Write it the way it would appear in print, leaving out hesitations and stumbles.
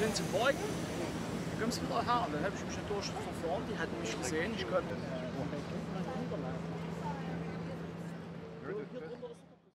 Ich bin zum Beugen, wir kommen es wieder hart. Dann habe ich mich enttäuscht von vorne, die hatten mich gesehen, ich konnte nicht.